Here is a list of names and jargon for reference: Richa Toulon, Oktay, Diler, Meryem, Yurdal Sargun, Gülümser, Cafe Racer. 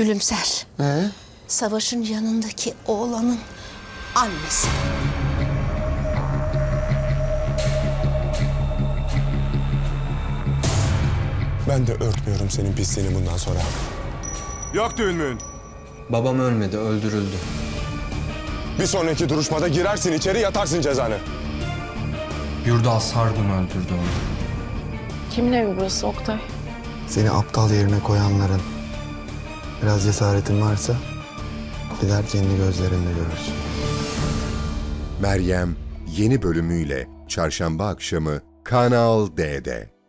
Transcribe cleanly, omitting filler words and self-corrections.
Gülümser. Savaş'ın yanındaki oğlanın annesi. Ben de örtmüyorum senin pisliğini bundan sonra. Yok düğün müğün. Babam ölmedi, öldürüldü. Bir sonraki duruşmada girersin içeri, yatarsın cezanı. Yurdal Sargun öldürdü onu. Kimin evi burası Oktay? Seni aptal yerine koyanların. Biraz cesaretin varsa Diler kendi gözlerinde görürsün. Meryem yeni bölümüyle çarşamba akşamı Kanal D'de.